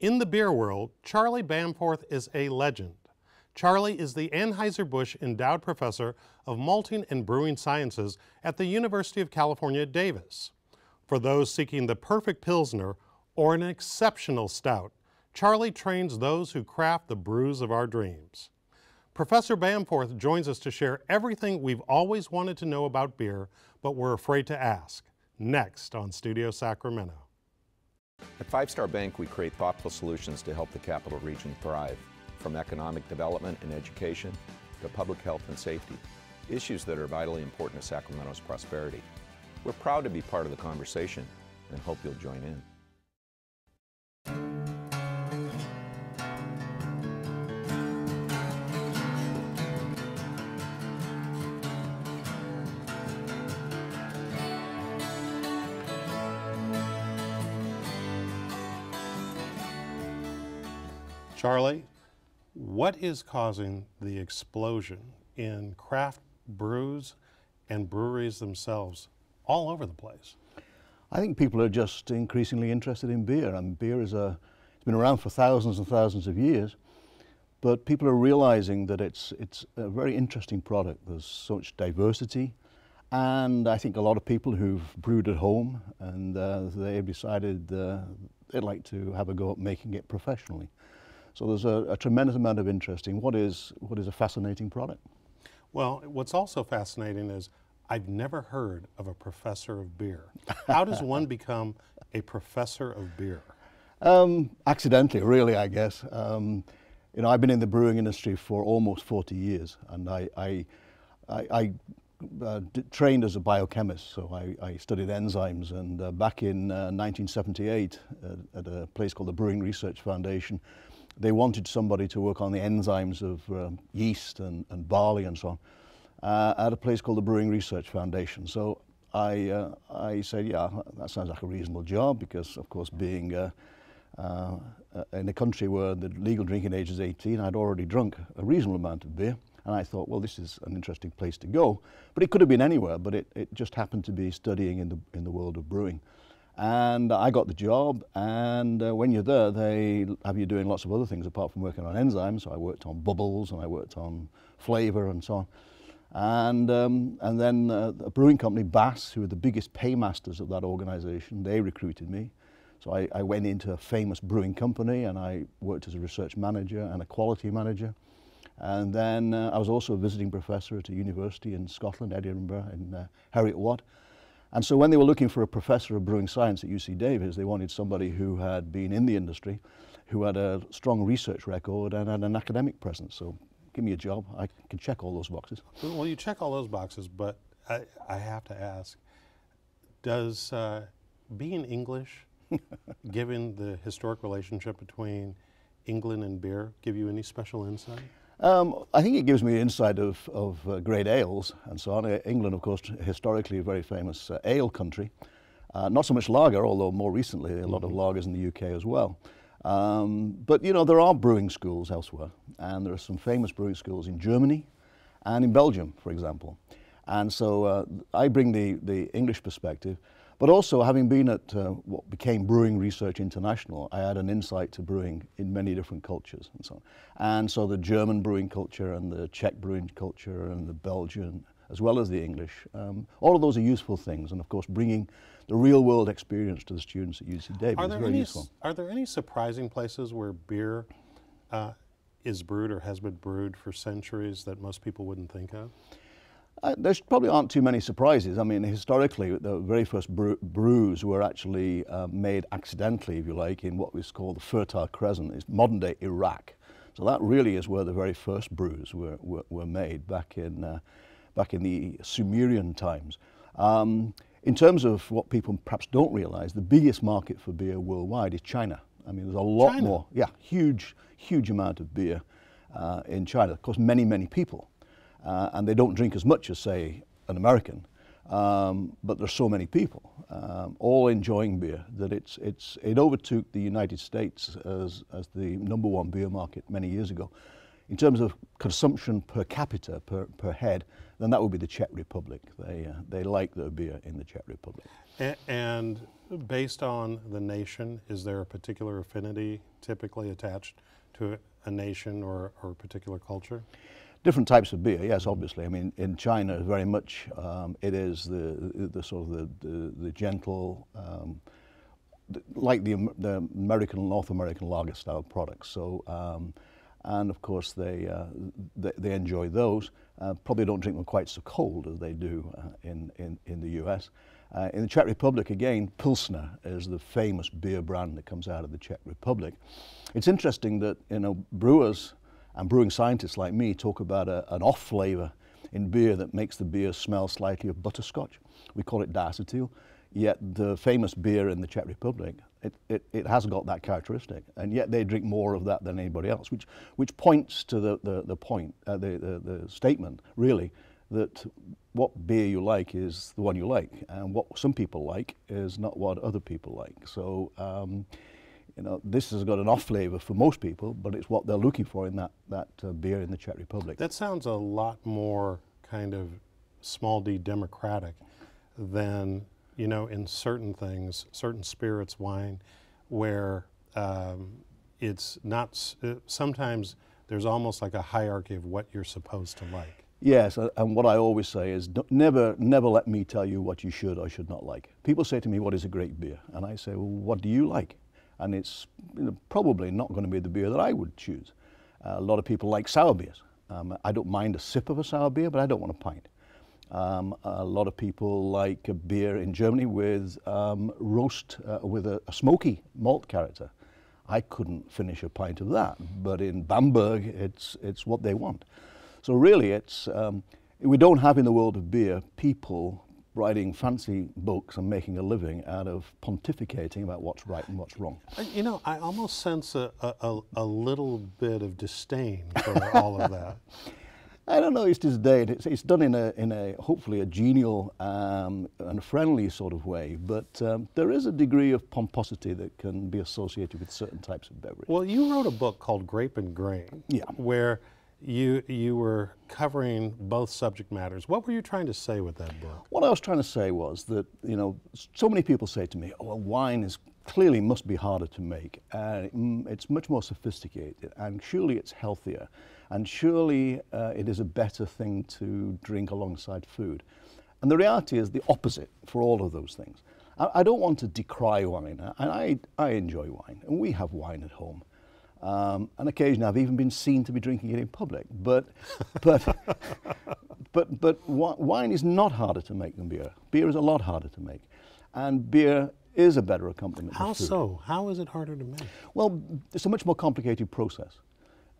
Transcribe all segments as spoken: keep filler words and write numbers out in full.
In the beer world, Charlie Bamforth is a legend. Charlie is the Anheuser-Busch Endowed Professor of Malting and Brewing Sciences at the University of California, Davis. For those seeking the perfect pilsner or an exceptional stout, Charlie trains those who craft the brews of our dreams. Professor Bamforth joins us to share everything we've always wanted to know about beer, but we're afraid to ask, next on Studio Sacramento. At Five Star Bank, we create thoughtful solutions to help the capital region thrive, from economic development and education to public health and safety, issues that are vitally important to Sacramento's prosperity. We're proud to be part of the conversation and hope you'll join in. Charlie, what is causing the explosion in craft brews and breweries themselves all over the place? I think people are just increasingly interested in beer. And beer is a, it's been around for thousands and thousands of years, but people are realizing that it's, it's a very interesting product. There's such diversity. And I think a lot of people who've brewed at home and uh, they've decided uh, they'd like to have a go at making it professionally. So there's a, a tremendous amount of interest in what is, what is a fascinating product. Well, what's also fascinating is I've never heard of a professor of beer. How does one become a professor of beer? Um, accidentally, really, I guess. Um, you know, I've been in the brewing industry for almost forty years, and I, I, I, I uh, trained as a biochemist, so I, I studied enzymes, and uh, back in uh, nineteen seventy-eight uh, at a place called the Brewing Research Foundation, they wanted somebody to work on the enzymes of um, yeast and, and barley and so on uh, at a place called the Brewing Research Foundation. So I, uh, I said, yeah, that sounds like a reasonable job, because of course being uh, uh, in a country where the legal drinking age is eighteen, I'd already drunk a reasonable amount of beer. And I thought, well, this is an interesting place to go. But it could have been anywhere, but it, it just happened to be studying in the, in the world of brewing. And I got the job, and uh, when you're there, they have you doing lots of other things apart from working on enzymes. So I worked on bubbles, and I worked on flavor, and so on. And, um, and then uh, a brewing company, Bass, who were the biggest paymasters of that organization, they recruited me. So I, I went into a famous brewing company, and I worked as a research manager and a quality manager. And then uh, I was also a visiting professor at a university in Scotland, Edinburgh, in uh, Heriot Watt. And so when they were looking for a professor of brewing science at U C Davis, they wanted somebody who had been in the industry, who had a strong research record and had an academic presence. So give me a job, I can check all those boxes. Well, you check all those boxes, but I, I have to ask, does uh, being English, given the historic relationship between England and beer, give you any special insight? Um, I think it gives me insight of, of uh, great ales and so on. England, of course, historically a very famous uh, ale country. Uh, not so much lager, although more recently a mm-hmm. lot of lagers in the U K as well. Um, but, you know, there are brewing schools elsewhere, and there are some famous brewing schools in Germany and in Belgium, for example. And so uh, I bring the, the English perspective, but also having been at uh, what became Brewing Research International, I had an insight to brewing in many different cultures and so on. And so the German brewing culture and the Czech brewing culture and the Belgian, as well as the English, um, all of those are useful things. And of course, bringing the real world experience to the students at U C Davis is very useful. Are there any surprising places where beer uh, is brewed or has been brewed for centuries that most people wouldn't think of? Uh, there probably aren't too many surprises. I mean, historically, the very first brew brews were actually uh, made accidentally, if you like, in what was called the Fertile Crescent. It's modern-day Iraq. So that really is where the very first brews were, were, were made back in, uh, back in the Sumerian times. Um, in terms of what people perhaps don't realize, the biggest market for beer worldwide is China. I mean, there's a lot China. more, yeah, huge, huge amount of beer uh, in China. Of course, many, many people. Uh, and they don't drink as much as, say, an American, um, but there's so many people um, all enjoying beer that it's, it's, it overtook the United States as, as the number one beer market many years ago. In terms of consumption per capita, per, per head, then that would be the Czech Republic. They, uh, they like their beer in the Czech Republic. And based on the nation, is there a particular affinity typically attached to a nation or, or a particular culture? Different types of beer, yes, obviously. I mean, in China, very much um, it is the, the, the sort of the, the, the gentle, um, the, like the, the American, North American lager style products. So, um, and of course they, uh, they, they enjoy those. Uh, probably don't drink them quite so cold as they do uh, in, in, in the U S. Uh, in the Czech Republic, again, Pilsner is the famous beer brand that comes out of the Czech Republic. It's interesting that, you know, brewers and brewing scientists like me talk about a, an off flavor in beer that makes the beer smell slightly of butterscotch. We call it diacetyl, yet the famous beer in the Czech Republic, it, it, it has got that characteristic, and yet they drink more of that than anybody else, which, which points to the, the, the point, uh, the, the, the statement, really, that what beer you like is the one you like, and what some people like is not what other people like. So, um, you know, this has got an off flavor for most people, but it's what they're looking for in that, that uh, beer in the Czech Republic. That sounds a lot more kind of small d democratic than, you know, in certain things, certain spirits, wine, where um, it's not, uh, sometimes there's almost like a hierarchy of what you're supposed to like. Yes, and what I always say is never, never let me tell you what you should or should not like. People say to me, what is a great beer? And I say, well, what do you like? And it's, you know, probably not going to be the beer that I would choose. Uh, a lot of people like sour beers. Um, I don't mind a sip of a sour beer, but I don't want a pint. Um, a lot of people like a beer in Germany with um, roast, uh, with a, a smoky malt character. I couldn't finish a pint of that, but in Bamberg, it's, it's what they want. So really, it's, um, we don't have in the world of beer people writing fancy books and making a living out of pontificating about what's right and what's wrong. You know, I almost sense a, a, a little bit of disdain for all of that. I don't know, it's disdain. It's, it's done in a, in a, hopefully a genial um, and friendly sort of way, but um, there is a degree of pomposity that can be associated with certain types of beverages. Well, you wrote a book called Grape and Grain, yeah, where You, you were covering both subject matters. What were you trying to say with that book? What I was trying to say was that, you know, so many people say to me, oh, well, wine is clearly must be harder to make. Uh, it, it's much more sophisticated, and surely it's healthier, and surely uh, it is a better thing to drink alongside food. And the reality is the opposite for all of those things. I, I don't want to decry wine, and I, I enjoy wine, and we have wine at home. Um, and occasionally I've even been seen to be drinking it in public, but but but but wine is not harder to make than beer. Beer is a lot harder to make, and beer is a better accompaniment. How so? How is it harder to make? Well, it's a much more complicated process.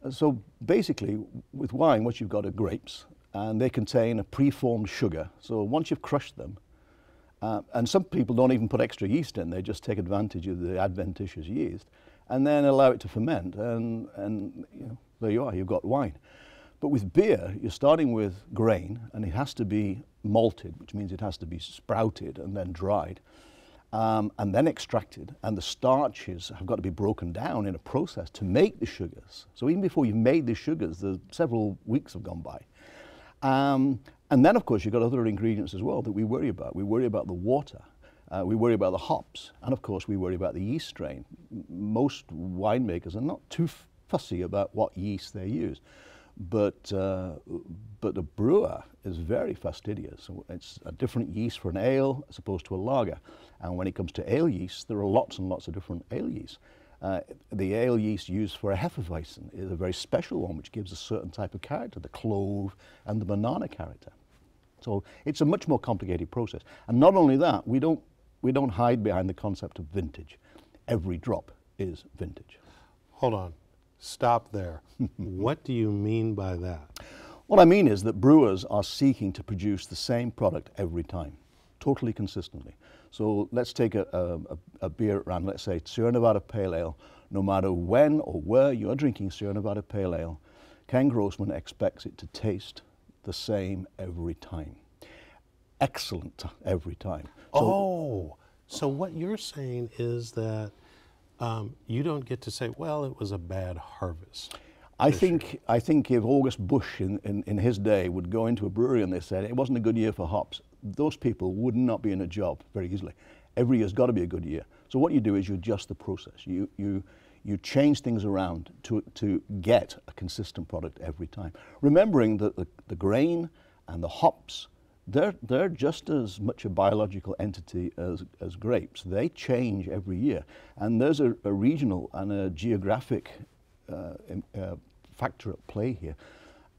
Uh, so basically, with wine, what you've got are grapes, and they contain a preformed sugar. So once you've crushed them, uh, and some people don't even put extra yeast in; they just take advantage of the adventitious yeast. And then allow it to ferment, and, and you know, there you are, you've got wine. But with beer, you're starting with grain, and it has to be malted, which means it has to be sprouted and then dried, um, and then extracted, and the starches have got to be broken down in a process to make the sugars. So even before you've made the sugars, the several weeks have gone by. Um, and then, of course, you've got other ingredients as well that we worry about. We worry about the water. Uh, we worry about the hops, and of course we worry about the yeast strain. Most winemakers are not too fussy about what yeast they use, but uh, but the brewer is very fastidious. So it's a different yeast for an ale as opposed to a lager, and when it comes to ale yeast, there are lots and lots of different ale yeasts. Uh, the ale yeast used for a Hefeweizen is a very special one, which gives a certain type of character, the clove and the banana character. So it's a much more complicated process, and not only that, we don't. We don't hide behind the concept of vintage. Every drop is vintage. Hold on, stop there. What do you mean by that? What I mean is that brewers are seeking to produce the same product every time, totally consistently. So let's take a, a, a beer around, let's say Sierra Nevada Pale Ale. No matter when or where you're drinking Sierra Nevada Pale Ale, Ken Grossman expects it to taste the same every time. Excellent every time. So oh, so what you're saying is that um, you don't get to say, well, it was a bad harvest. I think year. I think if August Busch in, in, in his day would go into a brewery and they said it wasn't a good year for hops, those people would not be in a job very easily. every year's got to be a good year. So what you do is you adjust the process. You, you, you change things around to, to get a consistent product every time. Remembering that the, the grain and the hops, they're, they're just as much a biological entity as, as grapes. They change every year. And there's a, a regional and a geographic uh, uh, factor at play here.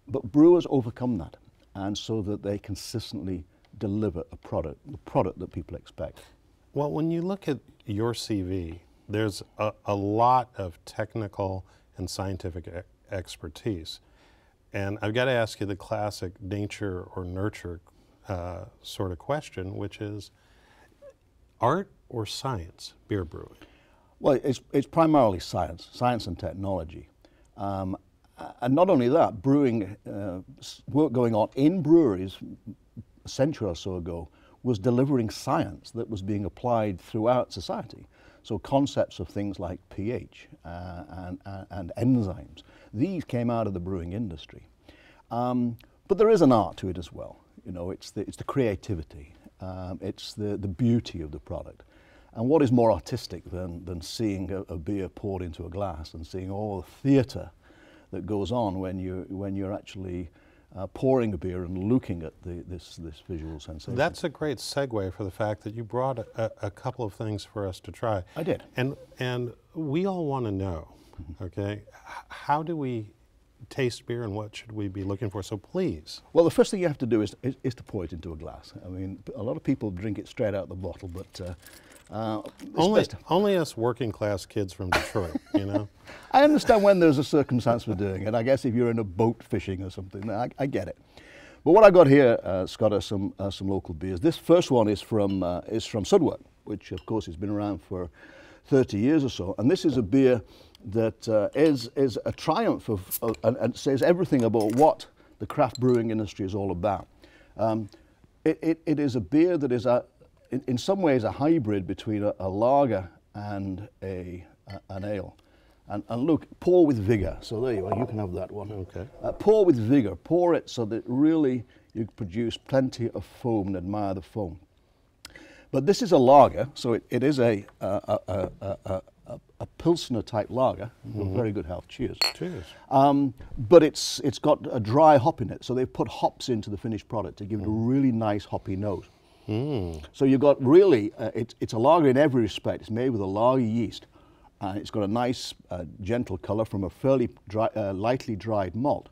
But brewers overcome that, and so that they consistently deliver a product, the product that people expect. Well, when you look at your C V, there's a, a lot of technical and scientific e expertise. And I've got to ask you the classic nature or nurture uh, sort of question, which is art or science, beer brewing? Well, it's, it's primarily science, science and technology. Um, and not only that, brewing, uh, work going on in breweries a century or so ago was delivering science that was being applied throughout society. So concepts of things like pH uh, and, uh, and enzymes, these came out of the brewing industry. Um, but there is an art to it as well. You know, it's the, it's the creativity, um, it's the, the beauty of the product. And what is more artistic than, than seeing a, a beer poured into a glass and seeing all the theater that goes on when you're, when you're actually Uh, pouring a beer and looking at the, this, this visual sensation. That's a great segue for the fact that you brought a, a couple of things for us to try. I did. And, and we all want to know, okay, how do we taste beer and what should we be looking for? So please. Well, the first thing you have to do is, is, is to pour it into a glass. I mean, a lot of people drink it straight out the bottle, but uh, Uh, only, only us working class kids from Detroit, you know? I understand when there's a circumstance for doing it. I guess if you're in a boat fishing or something, I, I get it. But what I've got here, uh, Scott, are some, uh, some local beers. This first one is from, uh, is from Sudworth, which of course has been around for thirty years or so. And this is a beer that uh, is, is a triumph of, uh, and, and says everything about what the craft brewing industry is all about. Um, it, it, it is a beer that is a, In, in some ways a hybrid between a, a lager and a, a, an ale. And, and look, pour with vigor. So there you are, you can have that one. Okay. Uh, pour with vigor, pour it so that really you produce plenty of foam and admire the foam. But this is a lager, so it, it is a, a, a, a, a, a Pilsner type lager. Mm-hmm. Very good health, cheers. Cheers. Um, but it's, it's got a dry hop in it, so they've put hops into the finished product to give it a really nice hoppy note. Mm. So you've got really, uh, it, it's a lager in every respect. It's made with a lager yeast. Uh, it's got a nice, uh, gentle color from a fairly dry, uh, lightly dried malt.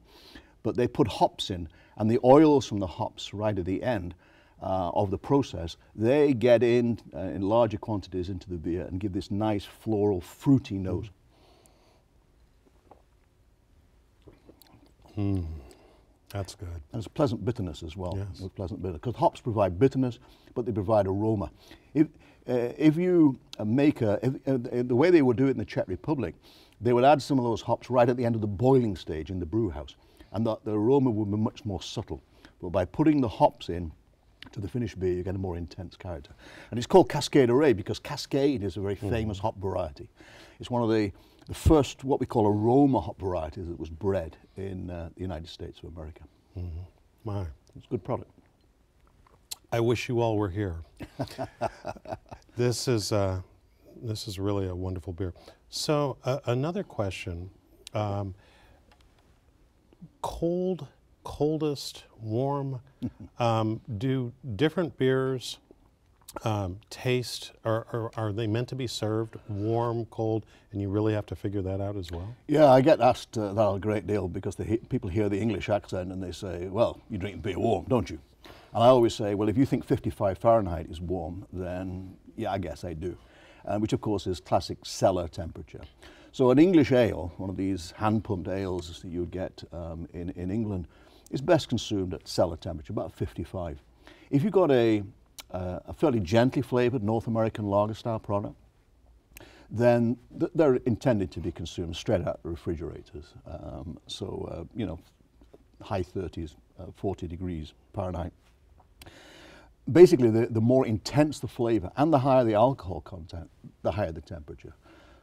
But they put hops in, and the oils from the hops right at the end uh, of the process, they get in uh, in larger quantities into the beer and give this nice floral, fruity note. Mm. That's good. And there's pleasant bitterness as well. Yes. There's pleasant bitterness. Because hops provide bitterness, but they provide aroma. If, uh, if you make a, if, uh, the way they would do it in the Czech Republic, they would add some of those hops right at the end of the boiling stage in the brew house. And the, the aroma would be much more subtle. But by putting the hops in to the finished beer, you get a more intense character. And it's called Cascade Array because Cascade is a very mm. famous hop variety. It's one of the The first, what we call aroma hop varieties that was bred in uh, the United States of America. Mm-hmm. My. It's a good product. I wish you all were here. This is uh, this is really a wonderful beer. So uh, another question: um, cold, coldest, warm. um, do different beers Um, taste, or, or are they meant to be served warm, cold, and you really have to figure that out as well? Yeah, I get asked uh, that a great deal because the he people hear the English accent and they say, well, you drink beer warm, don't you? And I always say, well, if you think fifty-five Fahrenheit is warm, then yeah, I guess I do, uh, which of course is classic cellar temperature. So an English ale, one of these hand-pumped ales that you get um, in, in England, is best consumed at cellar temperature, about fifty-five. If you've got a Uh, a fairly gently flavored North American lager style product, then th they're intended to be consumed straight out of the refrigerators. Um, so, uh, you know, high thirties, uh, forty degrees Fahrenheit. Basically, the, the more intense the flavor and the higher the alcohol content, the higher the temperature.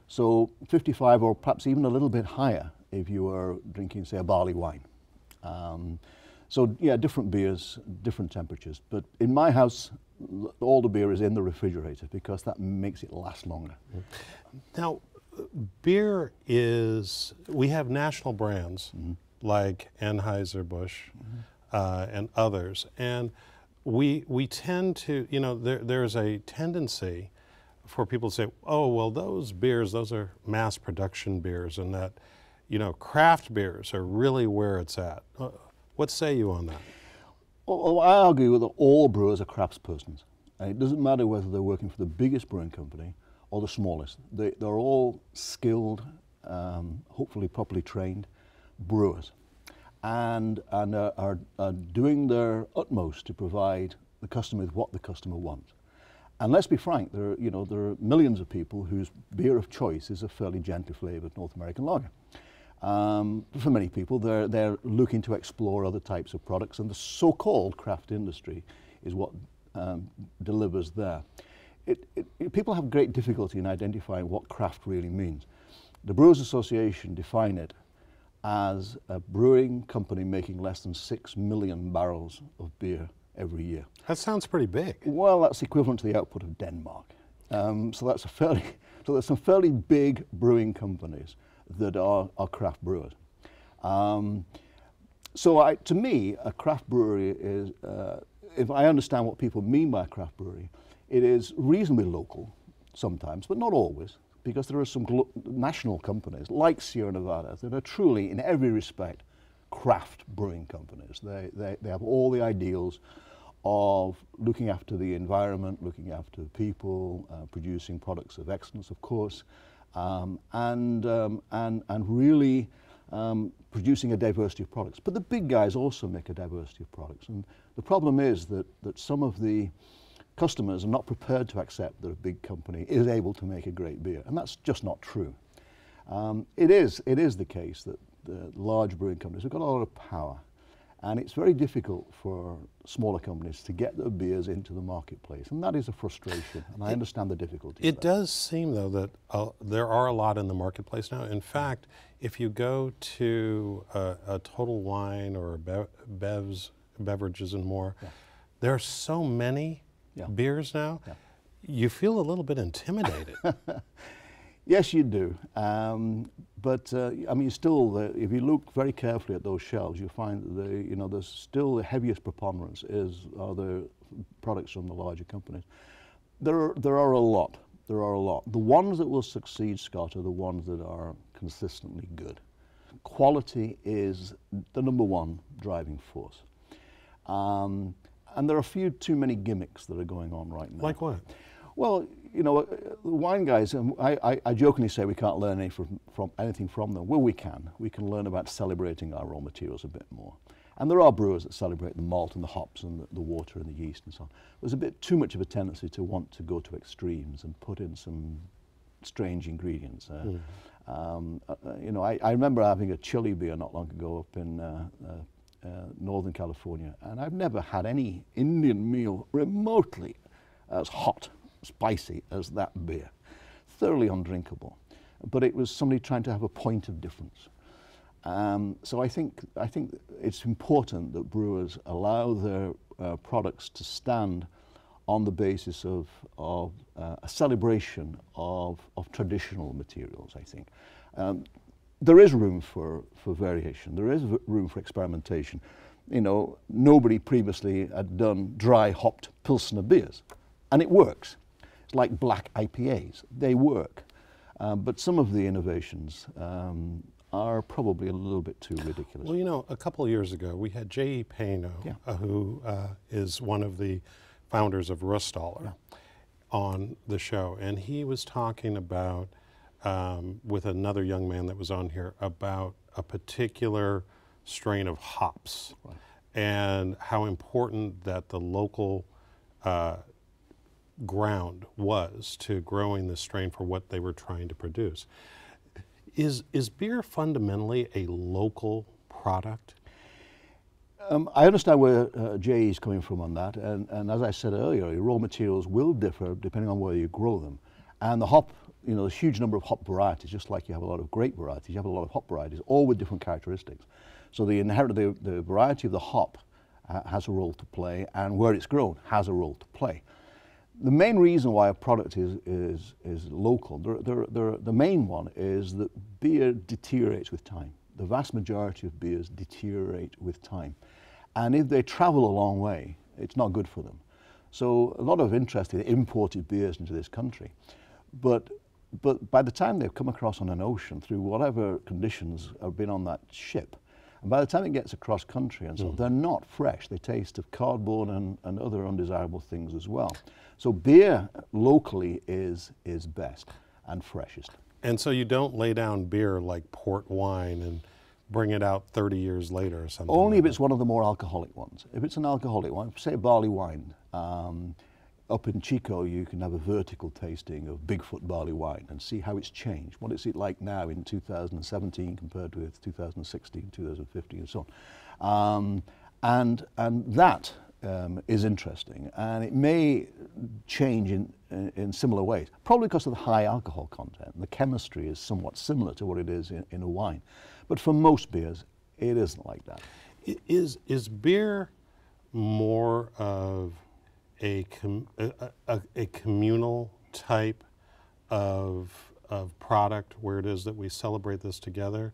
So fifty-five or perhaps even a little bit higher if you are drinking, say, a barley wine. Um, So yeah, different beers, different temperatures. But in my house, all the beer is in the refrigerator because that makes it last longer. Now, beer is, we have national brands mm-hmm. like Anheuser-Busch mm-hmm. uh, and others. And we, we tend to, you know, there, there's a tendency for people to say, oh, well, those beers, those are mass production beers, and that, you know, craft beers are really where it's at. Uh, what say you on that? Well, I argue that all brewers are craftspersons. And it doesn't matter whether they're working for the biggest brewing company or the smallest. They, they're all skilled, um, hopefully properly trained brewers, and, and are, are, are doing their utmost to provide the customer with what the customer wants. And let's be frank, there are, you know, there are millions of people whose beer of choice is a fairly gently flavored North American lager. Um, for many people, they're, they're looking to explore other types of products, and the so-called craft industry is what um, delivers there. It, it, it, people have great difficulty in identifying what craft really means. The Brewers Association define it as a brewing company making less than six million barrels of beer every year. That sounds pretty big. Well, that's equivalent to the output of Denmark. Um, so that's a fairly, so there's some fairly big brewing companies that are, are craft brewers. Um, so I, to me, a craft brewery is, uh, if I understand what people mean by a craft brewery, it is reasonably local sometimes, but not always, because there are some glo national companies like Sierra Nevada that are truly, in every respect, craft brewing companies. They, they, they have all the ideals of looking after the environment, looking after people, uh, producing products of excellence, of course, um, and, um, and, and really um, producing a diversity of products. But the big guys also make a diversity of products. And the problem is that, that some of the customers are not prepared to accept that a big company is able to make a great beer. And that's just not true. Um, it is, it is the case that the large brewing companies have got a lot of power, and it's very difficult for smaller companies to get their beers into the marketplace, and that is a frustration, and I understand the difficulty. It does seem, though, that uh, there are a lot in the marketplace now. In fact, if you go to a, a Total Wine or a Be Bev's Beverages and More, yeah. there are so many yeah. beers now, yeah. you feel a little bit intimidated. Yes, you do. Um, but uh, I mean, still, uh, if you look very carefully at those shelves, you find that they, you know, there's still the heaviest preponderance is are the products from the larger companies. There are there are a lot. There are a lot. The ones that will succeed, Scott, are the ones that are consistently good. Quality is the number one driving force. Um, and there are a few too many gimmicks that are going on right now. Like what? Well, you know, the wine guys, um, I, I, I jokingly say we can't learn any from, from, anything from them. Well, we can. We can learn about celebrating our raw materials a bit more. And there are brewers that celebrate the malt and the hops and the, the water and the yeast and so on. There's a bit too much of a tendency to want to go to extremes and put in some strange ingredients. Uh, mm. um, uh, you know, I, I remember having a chili beer not long ago up in uh, uh, uh, Northern California, and I've never had any Indian meal remotely as hot, spicy as that beer. Thoroughly undrinkable. But it was somebody trying to have a point of difference. Um, so I think, I think it's important that brewers allow their uh, products to stand on the basis of, of uh, a celebration of, of traditional materials, I think. Um, there is room for, for variation. There is room for experimentation. You know, nobody previously had done dry hopped Pilsner beers. And it works. It's like black I P As, they work. Um, but some of the innovations um, are probably a little bit too ridiculous. Well, you know, a couple of years ago, we had J E. Payno, yeah. uh, who uh, is one of the founders of Rust Dollar, yeah. on the show. And he was talking about, um, with another young man that was on here, about a particular strain of hops, right. and how important that the local uh, ground was to growing this strain for what they were trying to produce. Is, is beer fundamentally a local product? Um, I understand where uh, J E is coming from on that, and, and as I said earlier, your raw materials will differ depending on where you grow them. And the hop, you know, there's a huge number of hop varieties, just like you have a lot of grape varieties, you have a lot of hop varieties, all with different characteristics. So the inherent, the, the variety of the hop uh, has a role to play, and where it's grown has a role to play. The main reason why a product is, is, is local, there, there, there, the main one is that beer deteriorates with time. The vast majority of beers deteriorate with time. And if they travel a long way, it's not good for them. So a lot of interest in imported beers into this country. But, but by the time they've come across on an ocean, through whatever conditions have been on that ship, and by the time it gets across country and so, mm. they're not fresh. They taste of cardboard and, and other undesirable things as well. So beer locally is, is best and freshest. And so you don't lay down beer like port wine and bring it out thirty years later or something? Only like if that. It's one of the more alcoholic ones. If it's an alcoholic one, say barley wine, um, up in Chico you can have a vertical tasting of Bigfoot barley wine and see how it's changed. What is it like now in two thousand seventeen compared with two thousand sixteen, two thousand fifteen and so on. Um, and, and that um, is interesting, and it may change in, in, in similar ways, probably because of the high alcohol content. The chemistry is somewhat similar to what it is in, in a wine. But for most beers, it isn't like that. Is, is beer more of a, com a, a, a communal type of, of product where it is that we celebrate this together,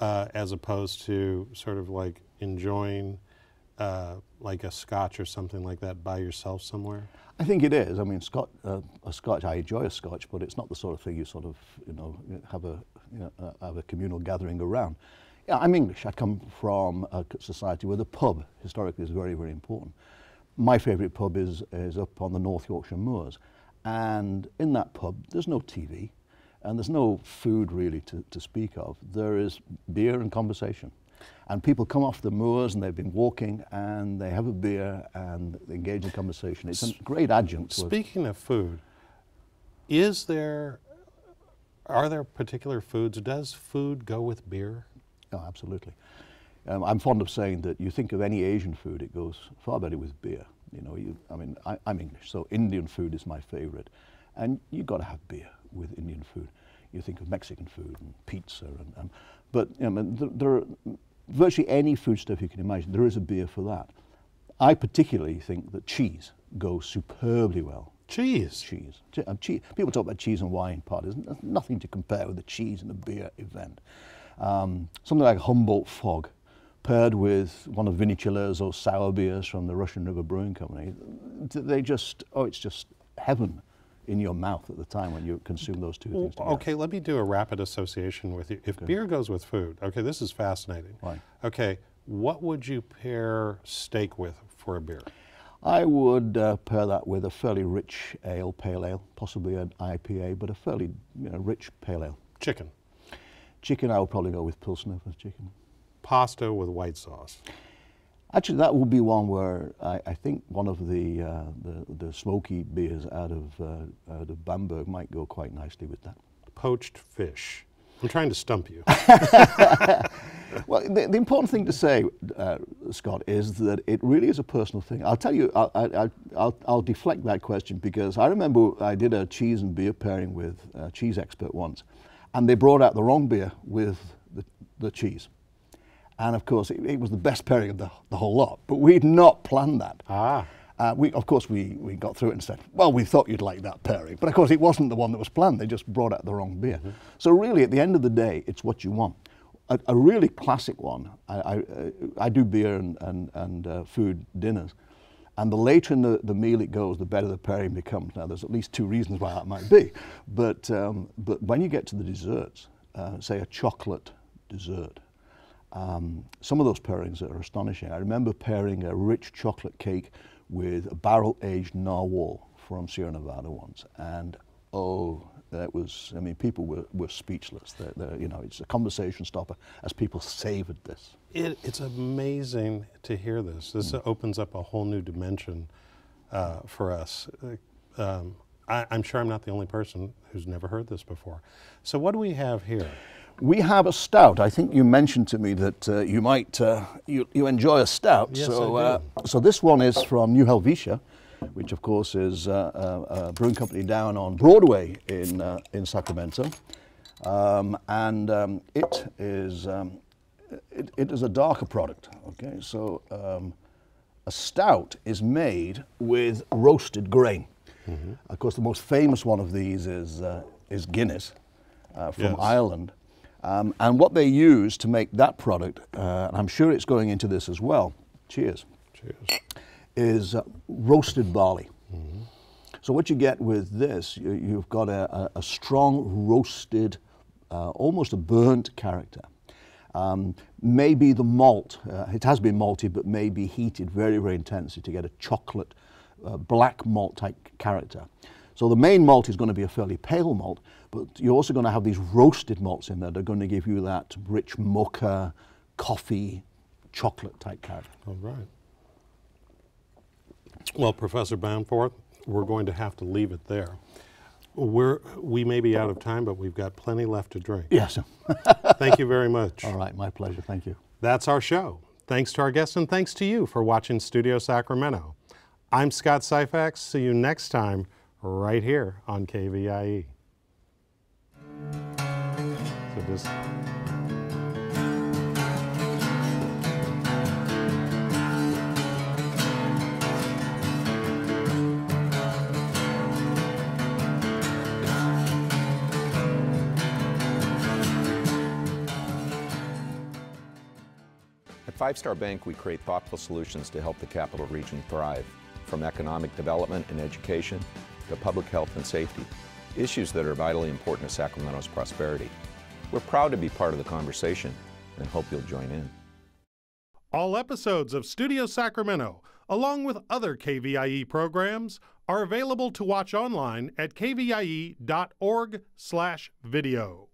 uh, as opposed to sort of like enjoying uh, like a scotch or something like that by yourself somewhere? I think it is. I mean, Scotch, uh, a Scotch, I enjoy a Scotch, but it's not the sort of thing you sort of, you know, have a, you know, uh, have a communal gathering around. Yeah, I'm English. I come from a society where the pub historically is very, very important. My favourite pub is, is up on the North Yorkshire Moors, and in that pub there's no T V and there's no food really to, to speak of. There is beer and conversation. And people come off the moors and they've been walking and they have a beer and they engage in conversation. It's a great adjunct. Speaking of food, is there, are there particular foods? Does food go with beer? Oh, absolutely. Um, I'm fond of saying that you think of any Asian food, it goes far better with beer. You know, you, I mean, I, I'm English, so Indian food is my favorite. And you've got to have beer with Indian food. You think of Mexican food and pizza and, and but you know, there, there are virtually any foodstuff you can imagine, there is a beer for that. I particularly think that cheese goes superbly well. Cheese? Cheese. Che um, cheese. People talk about cheese and wine parties. There's nothing to compare with the cheese and the beer event. Um, something like Humboldt Fog, paired with one of Vinicellas or sour beers from the Russian River Brewing Company, they just, oh, it's just heaven in your mouth at the time when you consume those two things together. Okay, let me do a rapid association with you. If okay. beer goes with food, okay, this is fascinating. Right. Okay, what would you pair steak with for a beer? I would uh, pair that with a fairly rich ale, pale ale, possibly an I P A, but a fairly you know, rich pale ale. Chicken? Chicken, I would probably go with Pilsner for chicken. Pasta with white sauce? Actually, that would be one where I, I think one of the, uh, the the smoky beers out of uh, out of Bamberg might go quite nicely with that. Poached fish. I'm trying to stump you. Well, the, the important thing to say, uh, Scott, is that it really is a personal thing. I'll tell you, I, I, I'll I'll deflect that question because I remember I did a cheese and beer pairing with a cheese expert once, and they brought out the wrong beer with the, the cheese. And of course, it, it was the best pairing of the, the whole lot, but we'd not planned that. Ah. Uh, we, of course, we, we got through it and said, well, we thought you'd like that pairing, but of course, it wasn't the one that was planned. They just brought out the wrong beer. Mm-hmm. So really, at the end of the day, it's what you want. A, a really classic one, I, I, I do beer and, and, and uh, food dinners, and the later in the, the meal it goes, the better the pairing becomes. Now, there's at least two reasons why that might be, but, um, but when you get to the desserts, uh, say a chocolate dessert, Um, some of those pairings are astonishing. I remember pairing a rich chocolate cake with a barrel-aged narwhal from Sierra Nevada once, and oh, that was, I mean, people were, were speechless. They're, they're, you know, it's a conversation stopper as people savored this. It, it's amazing to hear this. This mm. opens up a whole new dimension uh, for us. Uh, um, I, I'm sure I'm not the only person who's never heard this before. So what do we have here? We have a stout. I think you mentioned to me that uh, you might, uh, you, you enjoy a stout. Yes, so, I do. Uh, so this one is from New Helvetia. which of course is uh, a, a brewing company down on Broadway in, uh, in Sacramento. Um, and um, it is um, it, it is a darker product, okay? So um, a stout is made with roasted grain. Mm-hmm. Of course, the most famous one of these is, uh, is Guinness uh, from yes. Ireland. Um, and what they use to make that product, uh, and I'm sure it's going into this as well, cheers, cheers. is uh, roasted barley. Mm-hmm. So what you get with this, you, you've got a, a strong roasted, uh, almost a burnt character. Um, maybe the malt, uh, it has been malty, but may be heated very, very intensely to get a chocolate, uh, black malt type character. So the main malt is going to be a fairly pale malt, but you're also going to have these roasted malts in there that are going to give you that rich mocha, coffee, chocolate type character. All right. Well, Professor Bamforth, we're going to have to leave it there. We're, we may be out of time, but we've got plenty left to drink. Yes. Thank you very much. All right, my pleasure. Thank you. That's our show. Thanks to our guests, and thanks to you for watching Studio Sacramento. I'm Scott Syfax. See you next time right here on K V I E. So just... At Five Star Bank, we create thoughtful solutions to help the capital region thrive, from economic development and education to public health and safety, issues that are vitally important to Sacramento's prosperity. We're proud to be part of the conversation and hope you'll join in. All episodes of Studio Sacramento, along with other K V I E programs, are available to watch online at k v i e dot org slash video.